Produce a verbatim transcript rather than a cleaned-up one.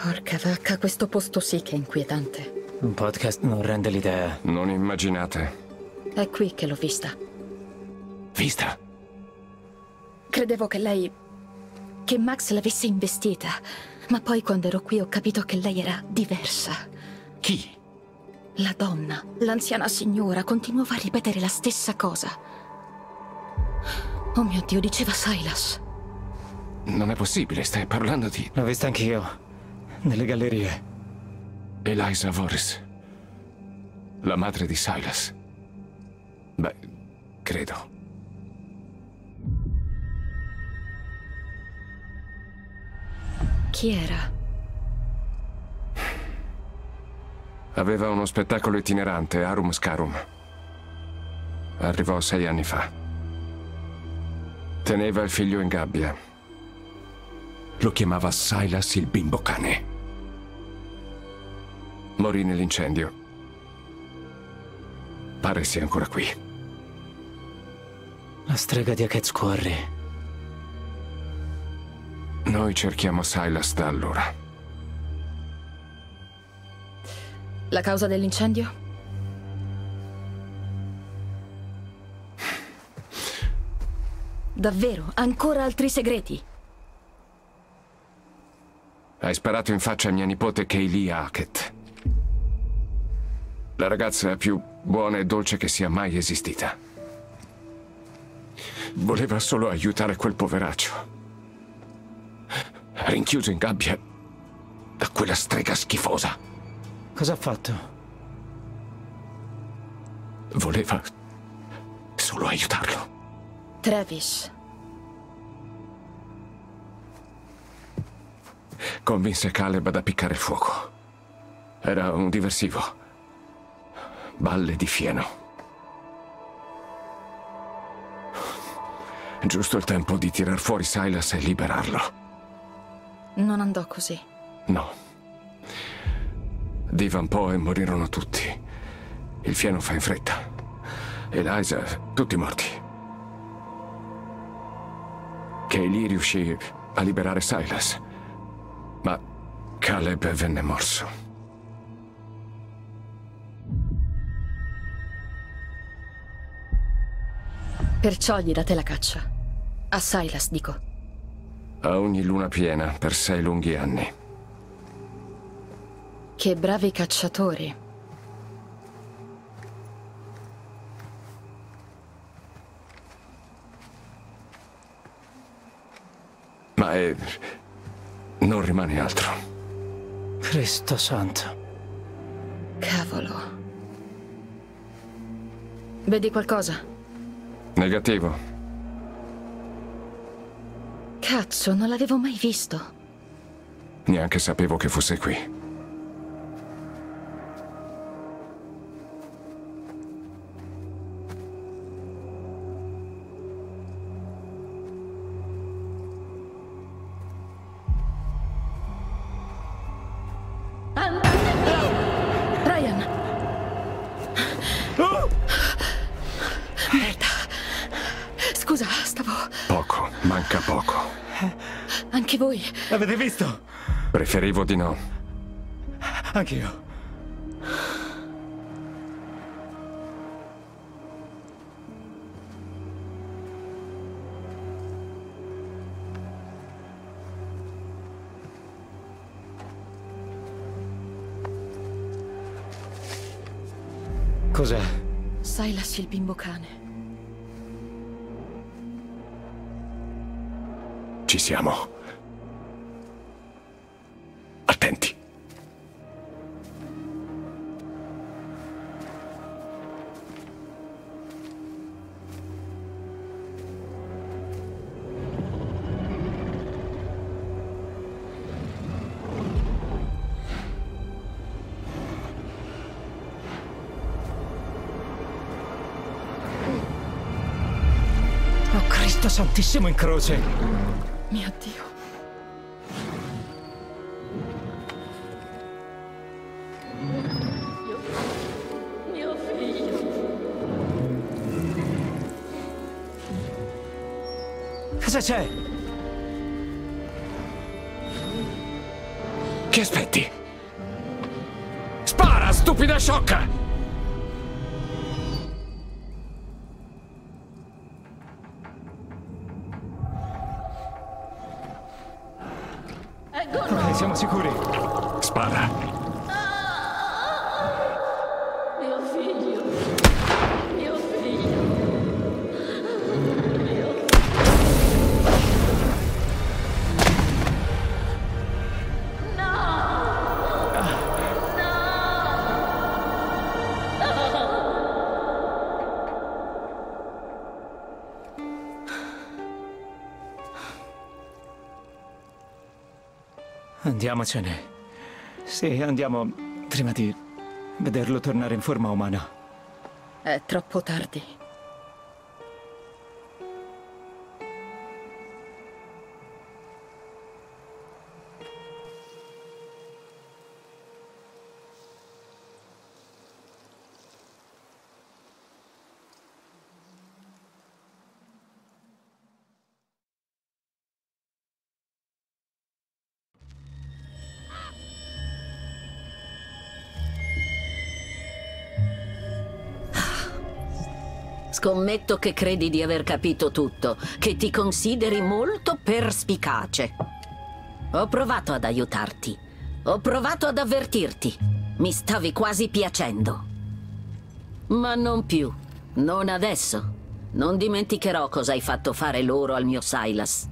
Porca vacca, questo posto sì che è inquietante. Un podcast non rende l'idea. Non immaginate. È qui che l'ho vista. Vista? Credevo che lei... che Max l'avesse investita. Ma poi quando ero qui ho capito che lei era diversa. Chi? La donna, l'anziana signora, continuava a ripetere la stessa cosa. Oh mio Dio, diceva Silas. Non è possibile, stai parlando di... L'ho vista anch'io, nelle gallerie. Eliza Voris, la madre di Silas. Beh, credo. Chi era? Aveva uno spettacolo itinerante, Arum Scarum. Arrivò sei anni fa. Teneva il figlio in gabbia. Lo chiamava Silas il bimbo cane. Morì nell'incendio. Pare sia ancora qui. La strega di Hackett scorre. Noi cerchiamo Silas da allora. La causa dell'incendio? Davvero? Ancora altri segreti? Hai sparato in faccia a mia nipote Kaylee Hackett. La ragazza più buona e dolce che sia mai esistita. Voleva solo aiutare quel poveraccio. Rinchiuso in gabbia da quella strega schifosa. Cosa ha fatto? Voleva solo aiutarlo. Travis. Convinse Caleb ad appiccare il fuoco. Era un diversivo. Balle di fieno. Giusto il tempo di tirar fuori Silas e liberarlo. Non andò così. No. Divampò e morirono tutti. Il fieno fa in fretta. Eliza, tutti morti. Kaylee riuscì a liberare Silas, ma Caleb venne morso. Perciò gli date la caccia. A Silas, dico. A ogni luna piena, per sei lunghi anni. Che bravi cacciatori. Ma eh, non rimane altro. Cristo santo. Cavolo. Vedi qualcosa? Negativo. Cazzo, non l'avevo mai visto. Neanche sapevo che fosse qui. Manca poco. Anche voi? L'avete visto? Preferivo di no. Anch'io. Cos'è? Silas il bimbo cane. Ci siamo. Attenti. Oh Cristo Santissimo in croce! Mio Dio. Mio, mio figlio. Cosa c'è? che aspetti? Spara, stupida sciocca! Ok, siamo sicuri. Spara. Ah, mio figlio. Mio figlio. Mio figlio. No. No. No. Andiamocene. Sì, andiamo prima di vederlo tornare in forma umana. È troppo tardi. Scommetto che credi di aver capito tutto, che ti consideri molto perspicace. Ho provato ad aiutarti, ho provato ad avvertirti, mi stavi quasi piacendo. Ma non più, non adesso. Non dimenticherò cosa hai fatto fare loro al mio Silas.